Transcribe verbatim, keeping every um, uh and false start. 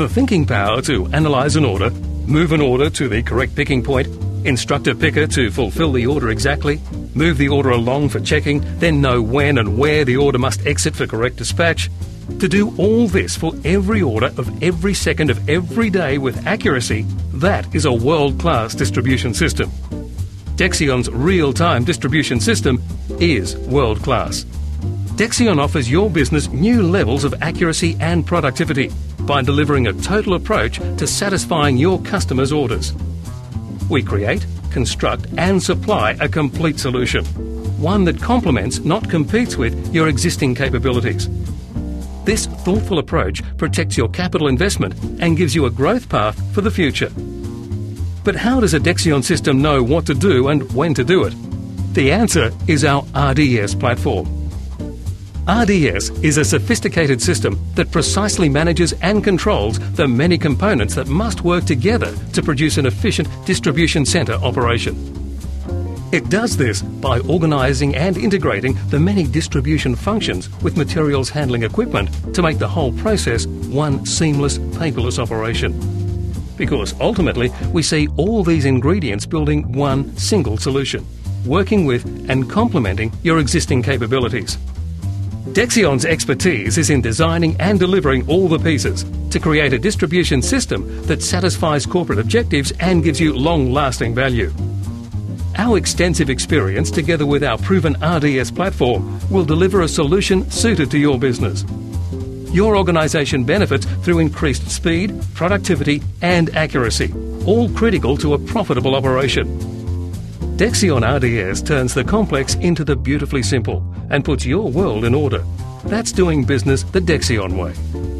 the thinking power to analyse an order, move an order to the correct picking point, instruct a picker to fulfil the order exactly, move the order along for checking, then know when and where the order must exit for correct dispatch. To do all this for every order of every second of every day with accuracy, that is a world-class distribution system. Dexion's real-time distribution system is world-class. Dexion offers your business new levels of accuracy and productivity by delivering a total approach to satisfying your customers' orders. We create, construct and supply a complete solution, one that complements, not competes with, your existing capabilities. This thoughtful approach protects your capital investment and gives you a growth path for the future. But how does a Dexion system know what to do and when to do it? The answer is our R D S platform. R D S is a sophisticated system that precisely manages and controls the many components that must work together to produce an efficient distribution centre operation. It does this by organising and integrating the many distribution functions with materials handling equipment to make the whole process one seamless, paperless operation. Because ultimately, we see all these ingredients building one single solution, working with and complementing your existing capabilities. Dexion's expertise is in designing and delivering all the pieces to create a distribution system that satisfies corporate objectives and gives you long-lasting value. Our extensive experience, together with our proven R D S platform, will deliver a solution suited to your business. Your organisation benefits through increased speed, productivity and accuracy, all critical to a profitable operation. Dexion R D S turns the complex into the beautifully simple and puts your world in order. That's doing business the Dexion way.